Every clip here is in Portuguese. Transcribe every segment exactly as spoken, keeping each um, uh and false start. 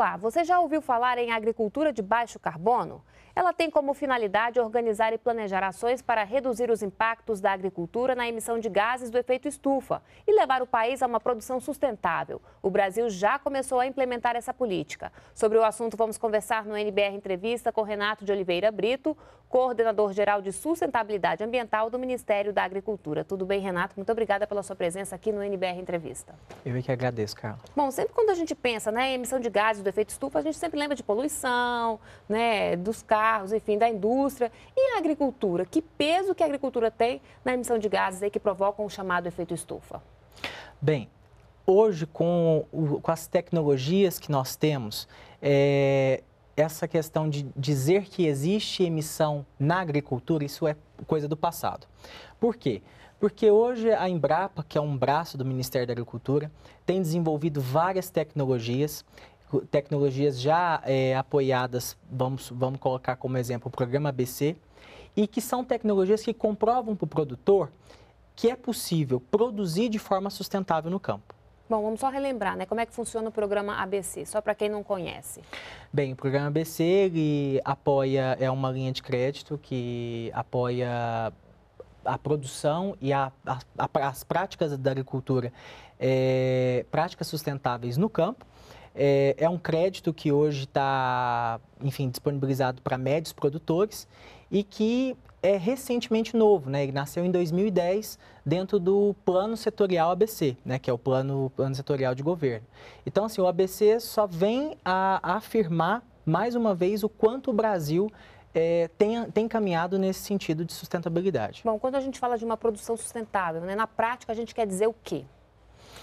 Olá, você já ouviu falar em agricultura de baixo carbono? Ela tem como finalidade organizar e planejar ações para reduzir os impactos da agricultura na emissão de gases do efeito estufa e levar o país a uma produção sustentável. O Brasil já começou a implementar essa política. Sobre o assunto, vamos conversar no N B R Entrevista com Renato de Oliveira Brito, coordenador-geral de Sustentabilidade Ambiental do Ministério da Agricultura. Tudo bem, Renato? Muito obrigada pela sua presença aqui no N B R Entrevista. Eu é que agradeço, Carla. Bom, sempre quando a gente pensa, né, em emissão de gases do efeito estufa, a gente sempre lembra de poluição, né, dos carros, enfim, da indústria. E a agricultura? Que peso que a agricultura tem na emissão de gases aí que provocam o chamado efeito estufa? Bem, hoje com, o, com as tecnologias que nós temos, é, essa questão de dizer que existe emissão na agricultura, isso é coisa do passado. Por quê? Porque hoje a Embrapa, que é um braço do Ministério da Agricultura, tem desenvolvido várias tecnologias tecnologias já é, apoiadas, vamos, vamos colocar como exemplo o programa A B C, e que são tecnologias que comprovam para o produtor que é possível produzir de forma sustentável no campo. Bom, vamos só relembrar, né, como é que funciona o programa A B C, só para quem não conhece. Bem, o programa A B C, ele apoia, é uma linha de crédito que apoia a produção e a, a, a, as práticas da agricultura, é, práticas sustentáveis no campo. É, é um crédito que hoje está, enfim, disponibilizado para médios produtores e que é recentemente novo, né? Ele nasceu em dois mil e dez dentro do plano setorial A B C, né? Que é o plano, plano setorial de governo. Então, assim, o A B C só vem a, a afirmar, mais uma vez, o quanto o Brasil É, tem, tem caminhado nesse sentido de sustentabilidade. Bom, quando a gente fala de uma produção sustentável, né, na prática a gente quer dizer o quê?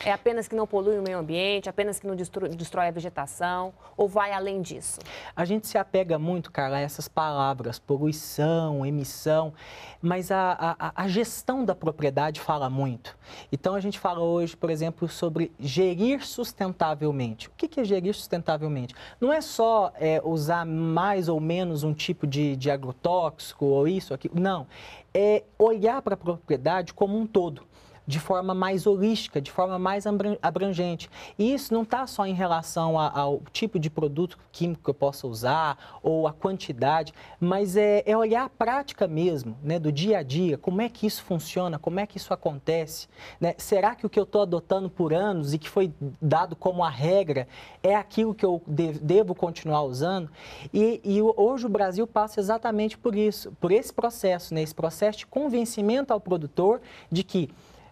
É apenas que não polui o meio ambiente, apenas que não destrói, destrói a vegetação, ou vai além disso? A gente se apega muito, Carla, a essas palavras, poluição, emissão, mas a, a, a gestão da propriedade fala muito. Então, a gente fala hoje, por exemplo, sobre gerir sustentavelmente. O que é gerir sustentavelmente? Não é só é, usar mais ou menos um tipo de, de agrotóxico ou isso, aquilo, não. É olhar para a propriedade como um todo, de forma mais holística, de forma mais abrangente. E isso não está só em relação a, ao tipo de produto químico que eu possa usar ou a quantidade, mas é, é olhar a prática mesmo, né, do dia a dia, como é que isso funciona, como é que isso acontece, né? Será que o que eu estou adotando por anos e que foi dado como a regra é aquilo que eu de, devo continuar usando? E, e hoje o Brasil passa exatamente por isso, por esse processo, né, esse processo de convencimento ao produtor de que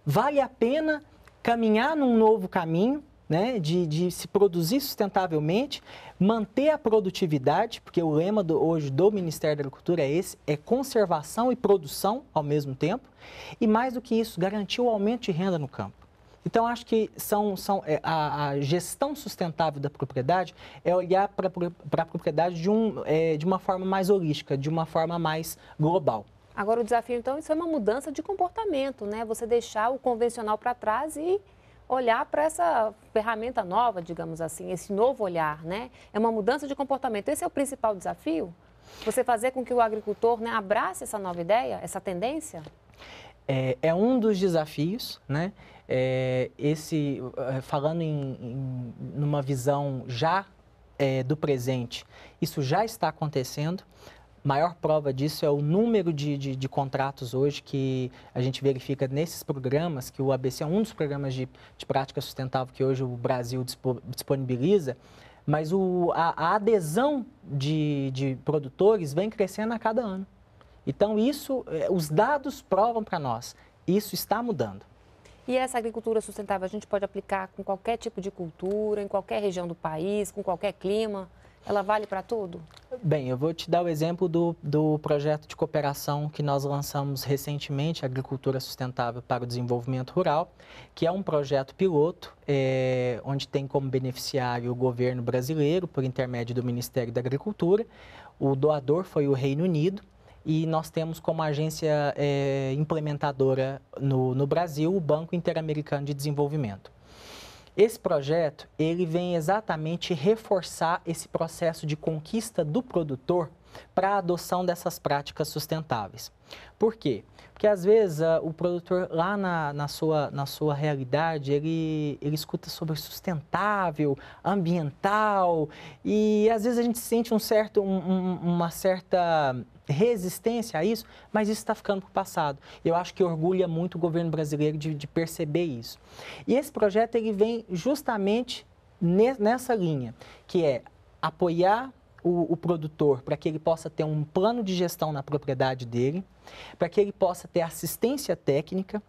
vale a pena caminhar num novo caminho, né, de, de se produzir sustentavelmente, manter a produtividade, porque o lema do, hoje do Ministério da Agricultura é esse, é conservação e produção ao mesmo tempo, e mais do que isso, garantir o aumento de renda no campo. Então, acho que são, são, a, a gestão sustentável da propriedade é olhar para a propriedade de, um, é, de uma forma mais holística, de uma forma mais global. Agora, o desafio, então, isso é uma mudança de comportamento, né? Você deixar o convencional para trás e olhar para essa ferramenta nova, digamos assim, esse novo olhar, né? É uma mudança de comportamento. Esse é o principal desafio? Você fazer com que o agricultor, né, abrace essa nova ideia, essa tendência? É, é um dos desafios, né? É, esse, falando em, em numa visão já é, do presente, isso já está acontecendo. Maior prova disso é o número de, de, de contratos hoje que a gente verifica nesses programas, que o A B C é um dos programas de, de prática sustentável que hoje o Brasil disponibiliza, mas o, a, a adesão de, de produtores vem crescendo a cada ano. Então, isso, os dados provam para nós, isso está mudando. E essa agricultura sustentável a gente pode aplicar com qualquer tipo de cultura, em qualquer região do país, com qualquer clima? Ela vale para tudo? Bem, eu vou te dar o exemplo do, do projeto de cooperação que nós lançamos recentemente, Agricultura Sustentável para o Desenvolvimento Rural, que é um projeto piloto, é, onde tem como beneficiário o governo brasileiro, por intermédio do Ministério da Agricultura. O doador foi o Reino Unido e nós temos como agência é, implementadora no, no Brasil o Banco Interamericano de Desenvolvimento. Esse projeto, ele vem exatamente reforçar esse processo de conquista do produtor para a adoção dessas práticas sustentáveis. Por quê? Porque às vezes uh, o produtor lá na, na, sua, na sua realidade, ele, ele escuta sobre sustentável, ambiental, e às vezes a gente sente um certo, um, um, uma certa resistência a isso, mas isso está ficando para o passado. Eu acho que orgulha muito o governo brasileiro de, de perceber isso. E esse projeto ele vem justamente nessa linha, que é apoiar o, o produtor para que ele possa ter um plano de gestão na propriedade dele, para que ele possa ter assistência técnica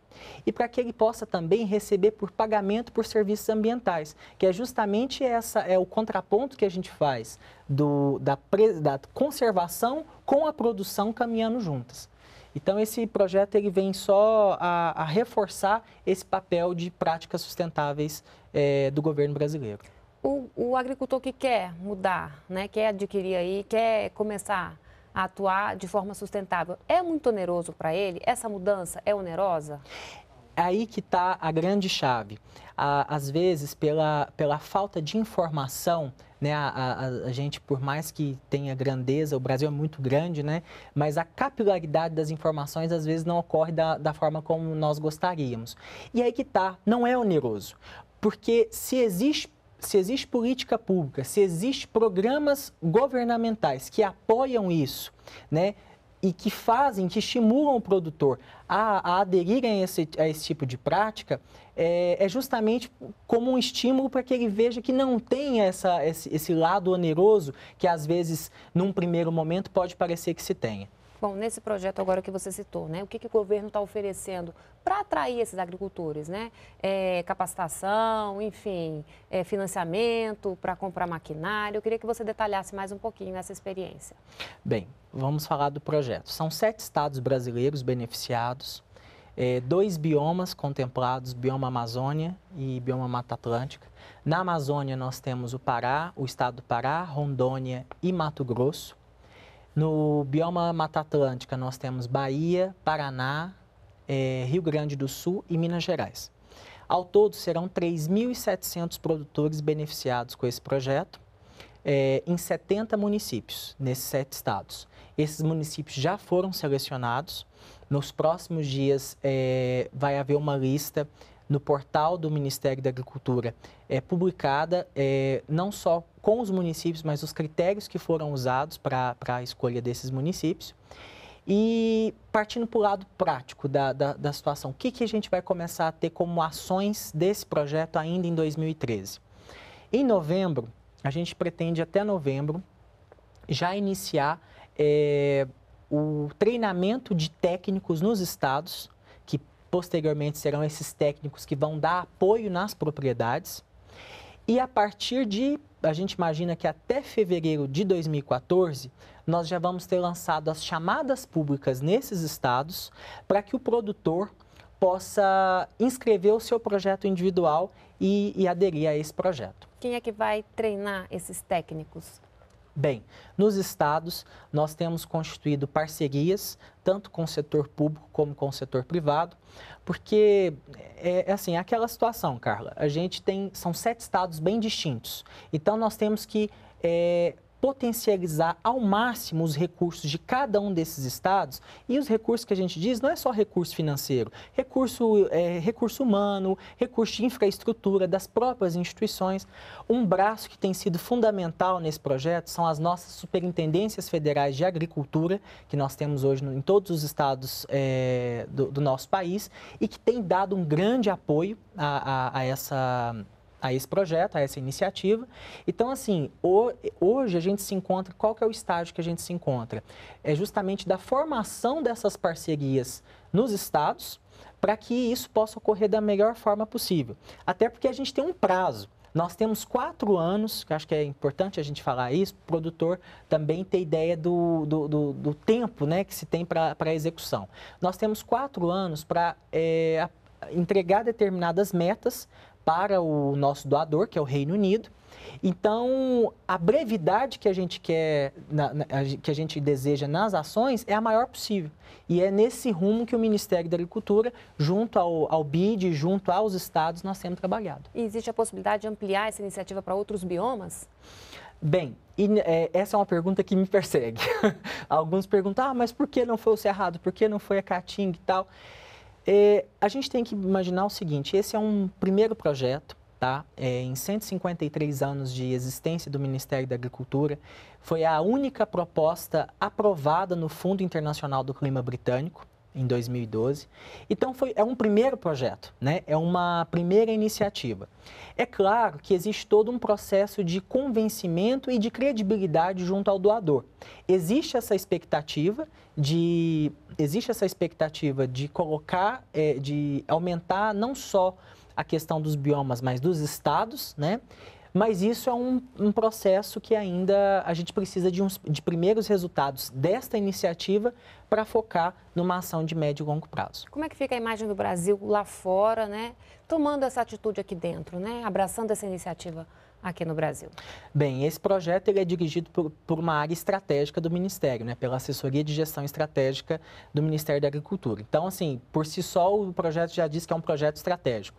e para que ele possa também receber por pagamento por serviços ambientais, que é justamente essa é o contraponto que a gente faz do, da, da conservação com a produção caminhando juntas. Então, esse projeto ele vem só a, a reforçar esse papel de práticas sustentáveis é, do governo brasileiro. O, o agricultor que quer mudar, né, quer adquirir aí, quer começar a atuar de forma sustentável, é muito oneroso para ele? Essa mudança é onerosa? É aí que está a grande chave. Às vezes, pela, pela falta de informação, né, a, a, a gente, por mais que tenha grandeza, o Brasil é muito grande, né, mas a capilaridade das informações, às vezes, não ocorre da, da forma como nós gostaríamos. E aí que está, não é oneroso, porque se existe Se existe política pública, se existem programas governamentais que apoiam isso, né, e que fazem, que estimulam o produtor a, a aderir a esse, a esse tipo de prática, é, é justamente como um estímulo para que ele veja que não tem essa, esse, esse lado oneroso que, às vezes, num primeiro momento, pode parecer que se tenha. Bom, nesse projeto agora que você citou, né, o que, que o governo está oferecendo para atrair esses agricultores, né? É, capacitação, enfim, é, financiamento para comprar maquinário. Eu queria que você detalhasse mais um pouquinho essa experiência. Bem, vamos falar do projeto. São sete estados brasileiros beneficiados, é, dois biomas contemplados, bioma Amazônia e bioma Mata Atlântica. Na Amazônia nós temos o Pará, o estado do Pará, Rondônia e Mato Grosso. No bioma Mata Atlântica, nós temos Bahia, Paraná, eh, Rio Grande do Sul e Minas Gerais. Ao todo, serão três mil e setecentos produtores beneficiados com esse projeto, eh, em setenta municípios, nesses sete estados. Esses municípios já foram selecionados. Nos próximos dias, eh, vai haver uma lista no portal do Ministério da Agricultura, é publicada é, não só com os municípios, mas os critérios que foram usados para a escolha desses municípios. E partindo para o lado prático da, da, da situação, o que, que a gente vai começar a ter como ações desse projeto ainda em dois mil e treze? Em novembro, a gente pretende até novembro já iniciar é, o treinamento de técnicos nos estados, que posteriormente serão esses técnicos que vão dar apoio nas propriedades. E a partir de, a gente imagina que até fevereiro de dois mil e quatorze, nós já vamos ter lançado as chamadas públicas nesses estados para que o produtor possa inscrever o seu projeto individual e, e aderir a esse projeto. Quem é que vai treinar esses técnicos? Bem, nos estados nós temos constituído parcerias, tanto com o setor público como com o setor privado, porque é assim, aquela situação, Carla, a gente tem, são sete estados bem distintos, então nós temos que é, potencializar ao máximo os recursos de cada um desses estados, e os recursos que a gente diz não é só recurso financeiro, recurso, é, recurso humano, recurso de infraestrutura das próprias instituições. Um braço que tem sido fundamental nesse projeto são as nossas superintendências federais de agricultura, que nós temos hoje em todos os estados é, do, do nosso país, e que tem dado um grande apoio a, a, a essa... a esse projeto, a essa iniciativa. Então, assim, hoje a gente se encontra, qual que é o estágio que a gente se encontra? É justamente da formação dessas parcerias nos estados para que isso possa ocorrer da melhor forma possível. Até porque a gente tem um prazo. Nós temos quatro anos, que acho que é importante a gente falar isso, o produtor também ter ideia do, do, do, do tempo, né, que se tem para a execução. Nós temos quatro anos para é, entregar determinadas metas para o nosso doador, que é o Reino Unido. Então, a brevidade que a gente quer, na, na, que a gente deseja nas ações é a maior possível. E é nesse rumo que o Ministério da Agricultura, junto ao, ao B I D, junto aos estados, nós temos trabalhado. E existe a possibilidade de ampliar essa iniciativa para outros biomas? Bem, e, é, essa é uma pergunta que me persegue. Alguns perguntam, ah, mas por que não foi o Cerrado? Por que não foi a Caatinga e tal? É, a gente tem que imaginar o seguinte, esse é um primeiro projeto, tá? É, em cento e cinquenta e três anos de existência do Ministério da Agricultura, foi a única proposta aprovada no Fundo Internacional do Clima Britânico, em dois mil e doze. Então, foi, é um primeiro projeto, né? É uma primeira iniciativa. É claro que existe todo um processo de convencimento e de credibilidade junto ao doador. Existe essa expectativa de, existe essa expectativa de colocar, é, de aumentar não só a questão dos biomas, mas dos estados, né? Mas isso é um, um processo que ainda a gente precisa de, uns, de primeiros resultados desta iniciativa para focar numa ação de médio e longo prazo. Como é que fica a imagem do Brasil lá fora, né? Tomando essa atitude aqui dentro, né? Abraçando essa iniciativa aqui no Brasil. Bem, esse projeto ele é dirigido por, por uma área estratégica do Ministério, né? Pela Assessoria de Gestão Estratégica do Ministério da Agricultura. Então, assim, por si só o projeto já diz que é um projeto estratégico.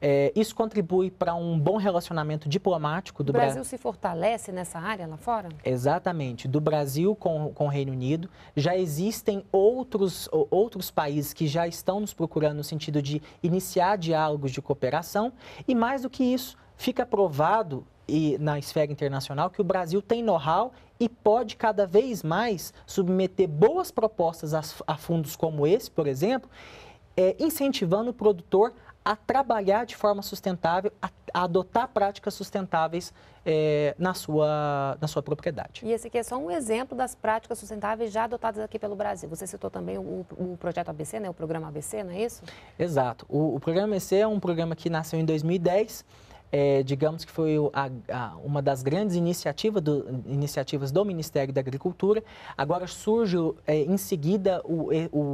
É, isso contribui para um bom relacionamento diplomático do Brasil. O Brasil Bra... se fortalece nessa área lá fora? Exatamente. Do Brasil com, com o Reino Unido. Já existem outros, outros países que já estão nos procurando no sentido de iniciar diálogos de cooperação. E mais do que isso, fica provado e, na esfera internacional que o Brasil tem know-how e pode cada vez mais submeter boas propostas a, a fundos como esse, por exemplo, é, incentivando o produtor a trabalhar de forma sustentável, a, a adotar práticas sustentáveis é, na, sua, na sua propriedade. E esse aqui é só um exemplo das práticas sustentáveis já adotadas aqui pelo Brasil. Você citou também o, o projeto A B C, né? O programa A B C, não é isso? Exato. O, o programa A B C é um programa que nasceu em dois mil e dez, é, digamos que foi a, a, uma das grandes iniciativa do, iniciativas do Ministério da Agricultura. Agora surge é, em seguida o,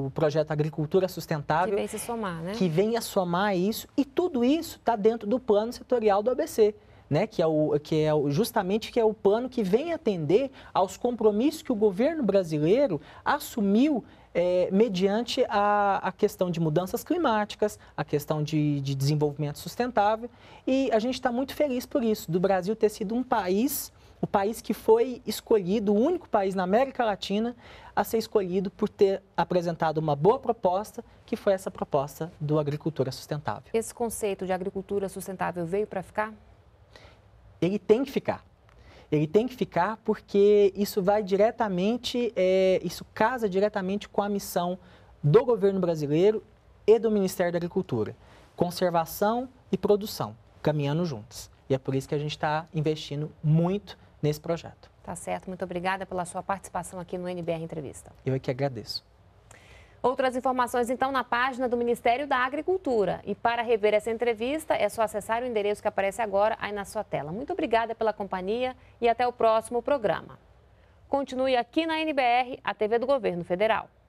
o projeto Agricultura Sustentável, que vem se somar, né? Que vem a somar isso, e tudo isso está dentro do plano setorial do A B C, né? Que é o que é o, justamente que é o plano que vem atender aos compromissos que o governo brasileiro assumiu É, mediante a, a questão de mudanças climáticas, a questão de, de desenvolvimento sustentável. E a gente está muito feliz por isso, do Brasil ter sido um país, o país que foi escolhido, o único país na América Latina a ser escolhido por ter apresentado uma boa proposta, que foi essa proposta do Agricultura Sustentável. Esse conceito de agricultura sustentável veio para ficar? Ele tem que ficar. Ele tem que ficar porque isso vai diretamente, é, isso casa diretamente com a missão do governo brasileiro e do Ministério da Agricultura. Conservação e produção, caminhando juntos. E é por isso que a gente está investindo muito nesse projeto. Tá certo, muito obrigada pela sua participação aqui no N B R Entrevista. Eu é que agradeço. Outras informações, então, na página do Ministério da Agricultura. E para rever essa entrevista, é só acessar o endereço que aparece agora aí na sua tela. Muito obrigada pela companhia e até o próximo programa. Continue aqui na N B R, a T V do Governo Federal.